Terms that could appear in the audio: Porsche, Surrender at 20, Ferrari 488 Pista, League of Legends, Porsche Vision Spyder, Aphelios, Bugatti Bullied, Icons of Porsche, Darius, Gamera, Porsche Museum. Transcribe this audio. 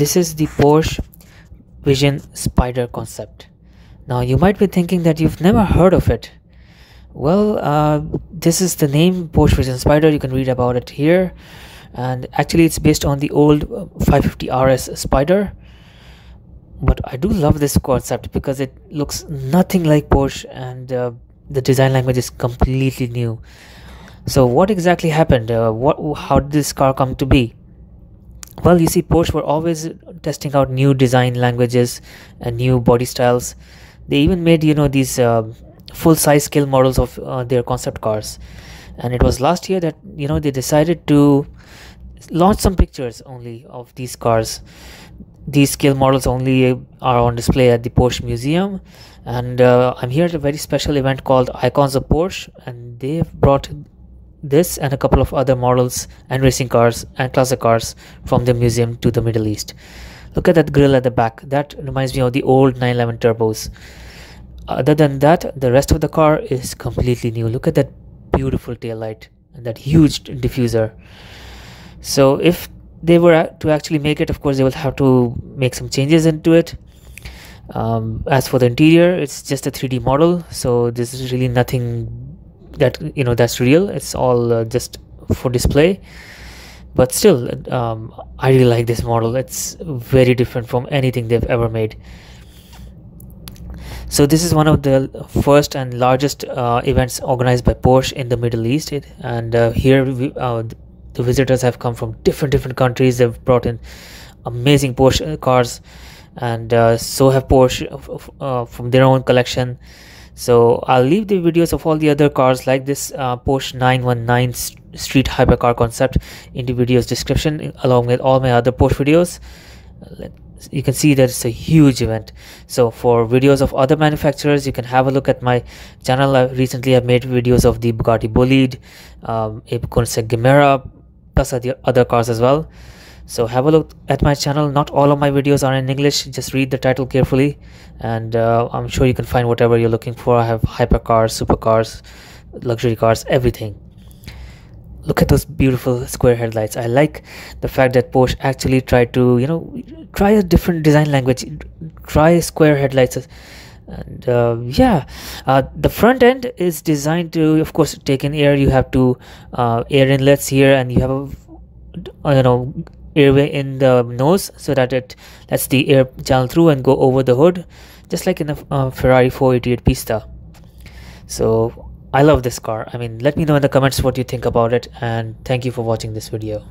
This is the Porsche Vision Spyder concept. Now you might be thinking that you've never heard of it. Well, this is the name, Porsche Vision Spyder. You can read about it here, and actually it's based on the old 550 RS Spyder. But I do love this concept because it looks nothing like Porsche, and the design language is completely new. So what exactly happened? How did this car come to be? Well, you see, Porsche were always testing out new design languages and new body styles. They even made, you know, these full-size scale models of their concept cars. And it was last year that, you know, they decided to launch some pictures only of these cars. These scale models only are on display at the Porsche Museum, and I'm here at a very special event called Icons of Porsche, and they've brought this and a couple of other models and racing cars and classic cars from the museum to the Middle East. Look at that grille at the back. That reminds me of the old 911 turbos. Other than that, the rest of the car is completely new. Look at that beautiful taillight and that huge diffuser. So if they were to actually make it, of course they will have to make some changes into it. As for the interior, it's just a 3D model, so this is really nothing that, you know, that's real. It's all just for display. But still, I really like this model. It's very different from anything they've ever made. So this is one of the first and largest events organized by Porsche in the Middle East, and here the visitors have come from different countries. They've brought in amazing Porsche cars, and so have Porsche from their own collection. So I'll leave the videos of all the other cars like this Porsche 919 Street Hypercar concept in the video's description, along with all my other Porsche videos. You can see that it's a huge event. So for videos of other manufacturers, you can have a look at my channel. I've made videos of the Bugatti Bullied, Gamera, plus the other cars as well. So have a look at my channel. Not all of my videos are in English. Just read the title carefully, and I'm sure you can find whatever you're looking for. I have hypercars, supercars, luxury cars, everything. Look at those beautiful square headlights. I like the fact that Porsche actually tried to, you know, try a different design language, try square headlights. And the front end is designed to, of course, take in air. You have two air inlets here, and you have a, you know, airway in the nose so that it lets the air channel through and go over the hood, just like in the Ferrari 488 Pista. So I love this car. I mean, let me know in the comments what you think about it, and thank you for watching this video.